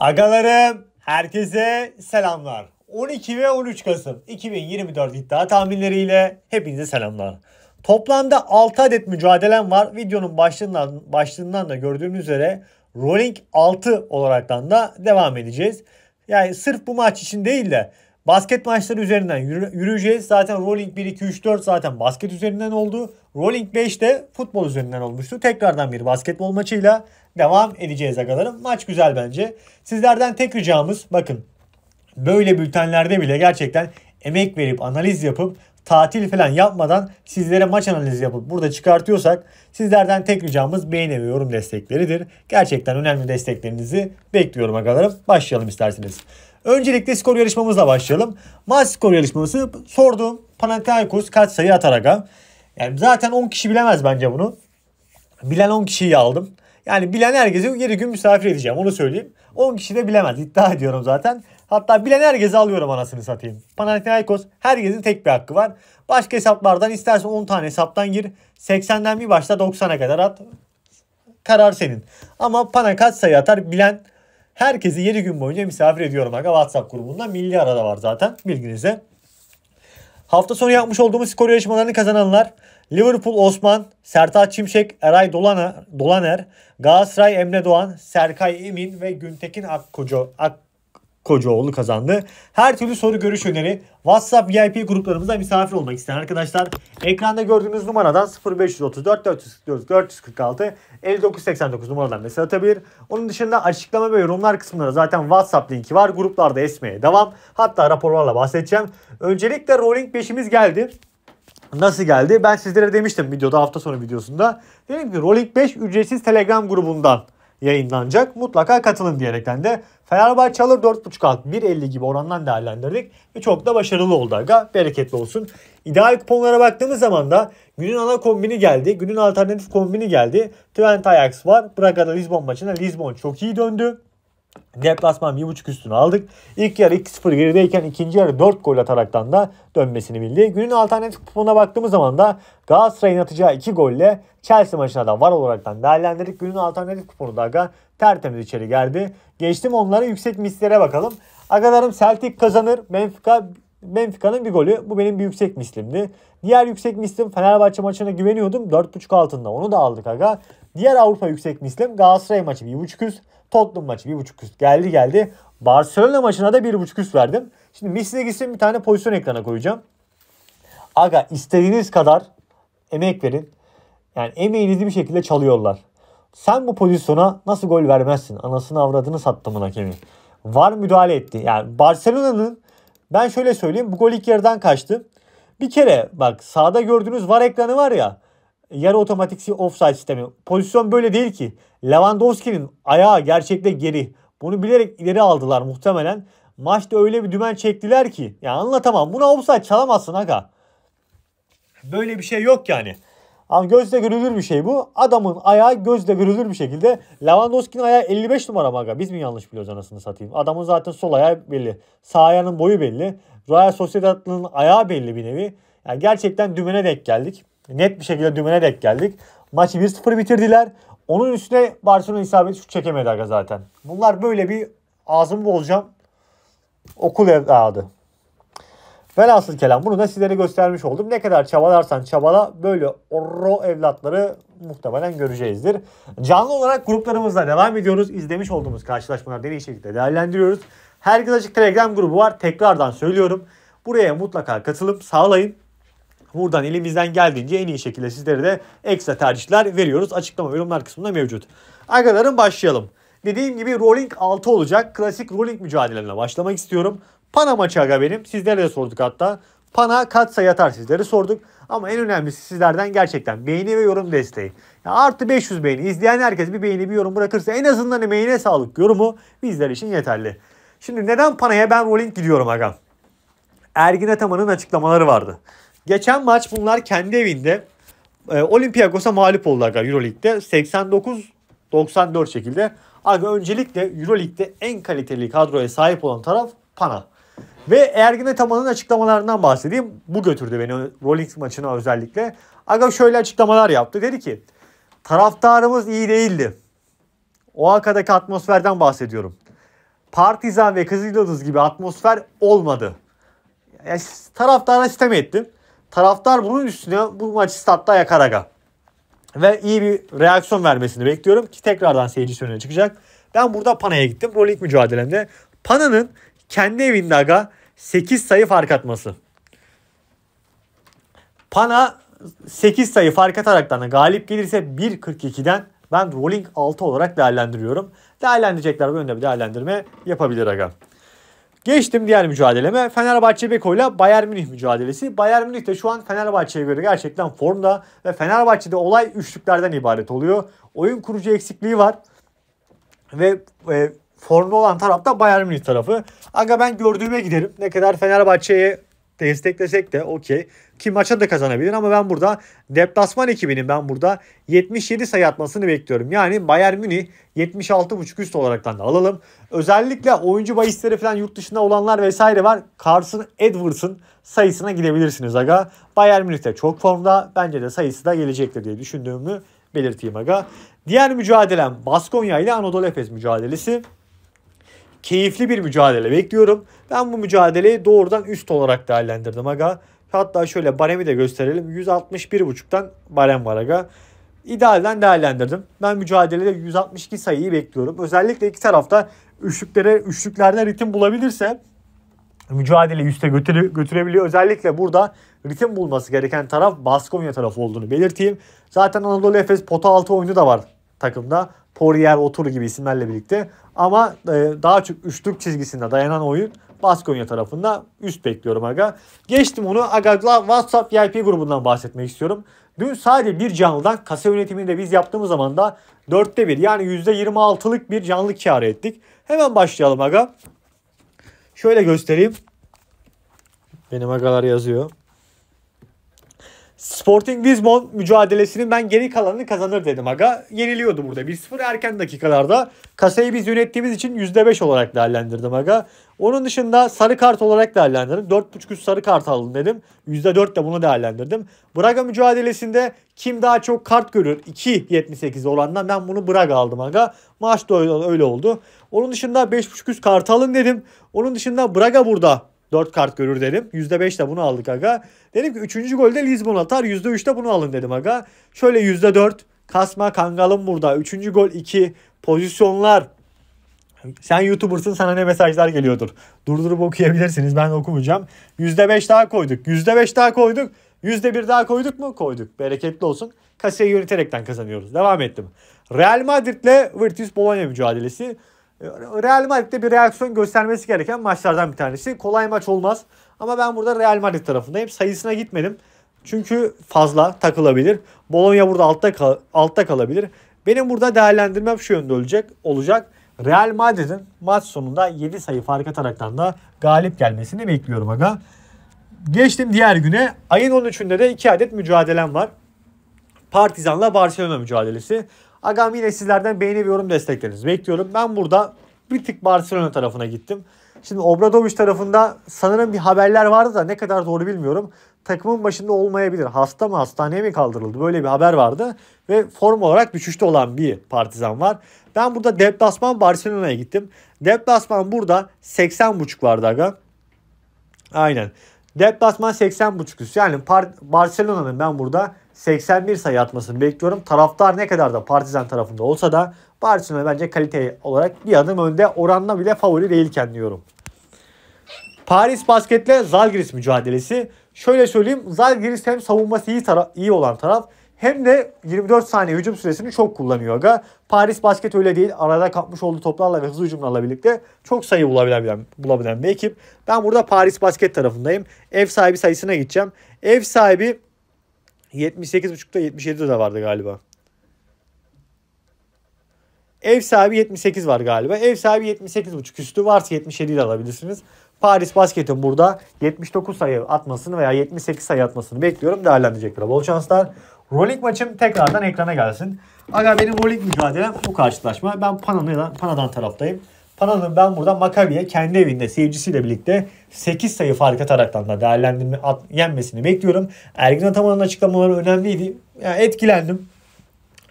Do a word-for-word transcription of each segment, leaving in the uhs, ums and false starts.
Agalarım, herkese selamlar. on iki ve on üç Kasım iki bin yirmi dört iddia tahminleriyle hepinize selamlar. Toplamda altı adet mücadelem var. Videonun başlığından, başlığından da gördüğünüz üzere Rolling altı olaraktan da devam edeceğiz. Yani sırf bu maç için değil de basket maçları üzerinden yürüyeceğiz. Zaten Rolling bir, iki, üç, dört zaten basket üzerinden oldu. Rolling beş de futbol üzerinden olmuştu. Tekrardan bir basketbol maçıyla devam edeceğiz arkadaşlarım. Maç güzel bence. Sizlerden tek ricamız, bakın böyle bültenlerde bile gerçekten emek verip analiz yapıp tatil falan yapmadan sizlere maç analizi yapıp burada çıkartıyorsak sizlerden tek ricamız beğeni ve yorum destekleridir. Gerçekten önemli desteklerinizi bekliyorum arkadaşlarım. Başlayalım isterseniz. Öncelikle skor yarışmamızla başlayalım. Maç skor yarışması sorduğum Panathinaikos kaç sayı atar aga? Yani zaten on kişi bilemez bence bunu. Bilen on kişiyi aldım. Yani bilen herkese geri gün misafir edeceğim, onu söyleyeyim. on kişi de bilemez iddia ediyorum zaten. Hatta bilen herkese alıyorum anasını satayım. Panathinaikos, herkesin tek bir hakkı var. Başka hesaplardan istersen on tane hesaptan gir. seksenden bir başla doksana kadar at. Karar senin. Ama Pana kaç sayı atar bilen herkesi yedi gün boyunca misafir ediyorum. Aga WhatsApp grubunda milli arada var zaten, bilginize. Hafta sonu yapmış olduğumuz skor yarışmalarını kazananlar: Liverpool Osman, Sertaç Çimşek, Eray Dolana, Dolaner, Galatasaray Emre Doğan, Serkay Emin ve Güntekin Akkoca, Akkocaoğlu kazandı. Her türlü soru, görüş, öneri WhatsApp V I P gruplarımıza misafir olmak isteyen arkadaşlar ekranda gördüğünüz numaradan sıfır beş üç dört dört dört dört dört kırk altı elli dokuz seksen dokuz numaradan mesaj atabilir. Onun dışında açıklama ve yorumlar kısmında zaten WhatsApp linki var. Gruplarda esmeye devam. Hatta raporlarla bahsedeceğim. Öncelikle Rolling beşimiz geldi. Nasıl geldi? Ben sizlere demiştim videoda, hafta sonu videosunda. Dedim ki Rolling beş ücretsiz Telegram grubundan yayınlanacak. Mutlaka katılın diyerekten de Fenerbahçe alır dört buçuk alt bir elli gibi orandan değerlendirdik. Ve çok da başarılı oldu aga. Bereketli olsun. İdeal kuponlara baktığımız zaman da günün ana kombini geldi. Günün alternatif kombini geldi. Twente Ajax var. Braga'da Lisbon maçına Lisbon çok iyi döndü. Deplasman bir buçuk üstünü aldık. İlk yarı iki sıfır gerideyken ikinci yarı dört gol ataraktan da dönmesini bildi. Günün alternatif kuponuna baktığımız zaman da Galatasaray'ın atacağı iki golle Chelsea maçına da var olaraktan değerlendirdik. Günün alternatif kuponu da aga tertemiz içeri geldi. Geçtim onlara, yüksek mislere bakalım. Agalarım Celtic kazanır. Benfica Benfica'nın bir golü. Bu benim bir yüksek mislimdi. Diğer yüksek mislim Fenerbahçe maçına güveniyordum. dört buçuk altında onu da aldık aga. Diğer Avrupa yüksek mislim Galatasaray maçı bir buçuk üst. Tottenham maçı bir buçuk üst geldi geldi. Barcelona maçına da bir buçuk üst verdim. Şimdi misle gitsin, bir tane pozisyon ekrana koyacağım. Aga istediğiniz kadar emek verin. Yani emeğinizi bir şekilde çalıyorlar. Sen bu pozisyona nasıl gol vermezsin? Anasını avradını sattımın hakemi. VAR müdahale etti. Yani Barcelona'nın, ben şöyle söyleyeyim, bu gol ilk yarıdan kaçtı. Bir kere bak sağda gördüğünüz VAR ekranı var ya. Yarı otomatik offside sistemi. Pozisyon böyle değil ki. Lewandowski'nin ayağı gerçekte geri. Bunu bilerek ileri aldılar muhtemelen. Maçta öyle bir dümen çektiler ki. Ya anlatamam. Buna offside çalamazsın aga. Böyle bir şey yok yani. Ama gözle görülür bir şey bu. Adamın ayağı gözle görülür bir şekilde. Lewandowski'nin ayağı elli beş numara aga. Biz mi yanlış biliyoruz anasını satayım? Adamın zaten sol ayağı belli. Sağ ayağının boyu belli. Real Sociedad'ın ayağı belli bir nevi. Yani gerçekten dümene denk geldik. Net bir şekilde dümene denk geldik. Maçı bir sıfır bitirdiler. Onun üstüne Barcelona isabeti şut çekemedi aga zaten. Bunlar böyle bir ağzımı bozacağım. Okul evladı. Velhasıl kelam bunu da sizlere göstermiş oldum. Ne kadar çabalarsan çabala böyle orro evlatları muhtemelen göreceğizdir. Canlı olarak gruplarımızla devam ediyoruz. İzlemiş olduğumuz karşılaşmaları en iyi şekilde değerlendiriyoruz. Herkes açık Telegram grubu var. Tekrardan söylüyorum. Buraya mutlaka katılıp sağlayın. Buradan elimizden geldiğince en iyi şekilde sizlere de ekstra tercihler veriyoruz. Açıklama ve yorumlar kısmında mevcut. Arkadaşlarım başlayalım. Dediğim gibi Rolling altı olacak. Klasik Rolling mücadelelerine başlamak istiyorum. Pana maçı aga benim. Sizlere de sorduk hatta. Pana kaç sayı atar sizlere sorduk. Ama en önemlisi sizlerden gerçekten beğeni ve yorum desteği. Ya artı beş yüz beğeni. İzleyen herkes bir beğeni bir yorum bırakırsa en azından emeğine sağlık yorumu bizler için yeterli. Şimdi neden Pana'ya ben Rolling gidiyorum aga? Ergin Ataman'ın açıklamaları vardı. Geçen maç bunlar kendi evinde e, Olympiakos'a mağlup oldular Euroleague'de seksen dokuz doksan dört şekilde. Aga öncelikle Euroleague'de en kaliteli kadroya sahip olan taraf Pana. Ve Ergin Ataman'ın açıklamalarından bahsedeyim. Bu götürdü beni Rolling maçına özellikle. Aga şöyle açıklamalar yaptı. Dedi ki taraftarımız iyi değildi. O arkadaki atmosferden bahsediyorum. Partizan ve Kızıl Yıldız gibi atmosfer olmadı. Yani taraftara sitem ettim. Taraftar bunun üstüne bu maçı statta yakar aga. Ve iyi bir reaksiyon vermesini bekliyorum ki tekrardan seyirci önüne çıkacak. Ben burada Pana'ya gittim. Euroleague mücadelemde. Pana'nın kendi evinde aga sekiz sayı fark atması. Pana sekiz sayı fark ataraktan galip gelirse bir kırk ikiden ben Euroleague altı olarak değerlendiriyorum. Değerlendirecekler bu yönde bir değerlendirme yapabilir aga. Geçtim diğer mücadeleme. Fenerbahçe Beko ile Bayern Münih mücadelesi. Bayern Münih de şu an Fenerbahçe'ye göre gerçekten formda ve Fenerbahçe'de olay üçlüklerden ibaret oluyor. Oyun kurucu eksikliği var ve e, formda olan taraf da Bayern Münih tarafı. Aga ben gördüğüme giderim. Ne kadar Fenerbahçe'ye desteklesek de okey. Ki maça da kazanabilir ama ben burada deplasman ekibinin ben burada yetmiş yedi sayı atmasını bekliyorum. Yani Bayern Münih yetmiş altı buçuk üst olaraktan da alalım. Özellikle oyuncu bahisleri falan yurt dışında olanlar vesaire var. Carson Edwards'ın sayısına gidebilirsiniz aga. Bayern Münih de çok formda. Bence de sayısı da gelecektir diye düşündüğümü belirteyim aga. Diğer mücadelem Baskonia ile Anadolu Efes mücadelesi. Keyifli bir mücadele bekliyorum. Ben bu mücadeleyi doğrudan üst olarak değerlendirdim aga. Hatta şöyle baremi de gösterelim. yüz altmış bir buçuktan barem var aga. İdealden değerlendirdim. Ben mücadelede yüz altmış iki sayıyı bekliyorum. Özellikle iki tarafta üçlüklere, üçlüklerden ritim bulabilirse mücadele üste götüre, götürebiliyor. Özellikle burada ritim bulması gereken taraf Baskonia tarafı olduğunu belirteyim. Zaten Anadolu Efes pota altı oyunu da var takımda. Poirier, Otur gibi isimlerle birlikte. Ama daha çok üçlük çizgisinde dayanan oyun Baskonia tarafında. Üst bekliyorum aga. Geçtim onu. Aga'la WhatsApp V I P grubundan bahsetmek istiyorum. Dün sadece bir canlıdan kasa yönetimini de biz yaptığımız zaman da dörtte bir yani yüzde yirmi altılık bir canlı kâr ettik. Hemen başlayalım aga. Şöyle göstereyim. Benim agalar yazıyor. Sporting Lisboa mücadelesinin ben geri kalanını kazanır dedim aga. Yeniliyordu burada bir sıfır erken dakikalarda. Kasayı biz yönettiğimiz için yüzde beş olarak değerlendirdim aga. Onun dışında sarı kart olarak değerlendirdim. dört buçuk üst sarı kart aldım dedim. yüzde dört de bunu değerlendirdim. Braga mücadelesinde kim daha çok kart görür iki yetmiş sekiz orandan ben bunu Braga aldım aga. Maç da öyle oldu. Onun dışında beş buçuk üst kart alın dedim. Onun dışında Braga burada dört kart görür dedim. yüzde beş de bunu aldık aga. Dedim ki üçüncü golde Lisbon atar. yüzde üç de bunu alın dedim aga. Şöyle yüzde dört. Kasma kangalım burada. üçüncü gol iki. Pozisyonlar. Sen YouTuber'sın, sana ne mesajlar geliyordur. Durdurup okuyabilirsiniz. Ben okumayacağım. yüzde beş daha koyduk. yüzde beş daha koyduk. yüzde bir daha koyduk mu? Koyduk. Bereketli olsun. Kasayı yöneterekten kazanıyoruz. Devam ettim. Real Madrid ile Virtus Bologna mücadelesi. Real Madrid'de bir reaksiyon göstermesi gereken maçlardan bir tanesi. Kolay maç olmaz. Ama ben burada Real Madrid tarafındayım. Sayısına gitmedim. Çünkü fazla takılabilir. Bologna burada altta kal altta kalabilir. Benim burada değerlendirmem şu yönde olacak. olacak. Real Madrid'in maç sonunda yedi sayı fark ataraktan da galip gelmesini bekliyorum aga. Geçtim diğer güne. Ayın on üçünde de iki adet mücadelem var. Partizan'la Barcelona mücadelesi. Agam yine sizlerden beğeni ve yorum desteklerinizi bekliyorum. Ben burada bir tık Barcelona tarafına gittim. Şimdi Obradović tarafında sanırım bir haberler vardı da ne kadar doğru bilmiyorum. Takımın başında olmayabilir. Hasta mı, hastaneye mi kaldırıldı? Böyle bir haber vardı. Ve form olarak düşüşte olan bir Partizan var. Ben burada deplasman Barcelona'ya gittim. Deplasman burada seksen buçuk vardı aga. Aynen. Deplasman seksen buçuk üstü. Yani Barcelona'nın ben burada seksen bir sayı atmasını bekliyorum. Taraftar ne kadar da Partizan tarafında olsa da Barcelona bence kalite olarak bir adım önde, oranla bile favori değilken diyorum. Paris Basket ile Zalgiris mücadelesi. Şöyle söyleyeyim, Zalgiris hem savunması iyi, iyi olan taraf hem de yirmi dört saniye hücum süresini çok kullanıyor aga. Paris Basket öyle değil. Arada kapmış olduğu toplarla ve hızlı hücumlarla birlikte çok sayı bulabilen, bulabilen bir ekip. Ben burada Paris Basket tarafındayım. Ev sahibi sayısına gideceğim. Ev sahibi yetmiş sekiz buçukta yetmiş yedide de vardı galiba. Ev sahibi yetmiş sekiz var galiba. Ev sahibi yetmiş sekiz buçuk üstü varsa yetmiş yediyi de alabilirsiniz. Paris Basket'in burada yetmiş dokuz sayı atmasını veya yetmiş sekiz sayı atmasını bekliyorum. Değerlendirecekler. Bol şanslar. Euroleague maçım tekrardan ekrana gelsin. Aga benim Euroleague mücadelem bu karşılaşma. Ben Pana'dan, Pana'dan taraftayım. Pana'nın ben burada Maccabi'ye kendi evinde seyircisiyle birlikte sekiz sayı fark ataraktan da değerlendirme at, yenmesini bekliyorum. Ergin Ataman'ın açıklamaları önemliydi. Yani etkilendim.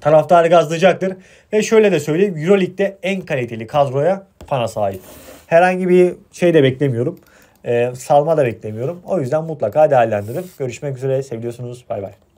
Taraftarı gazlayacaktır. Ve şöyle de söyleyeyim. Euroleague'de en kaliteli kadroya Pana sahip. Herhangi bir şey de beklemiyorum. Ee, salma da beklemiyorum. O yüzden mutlaka değerlendirin. Görüşmek üzere. Seviyorsunuz. Bay bay.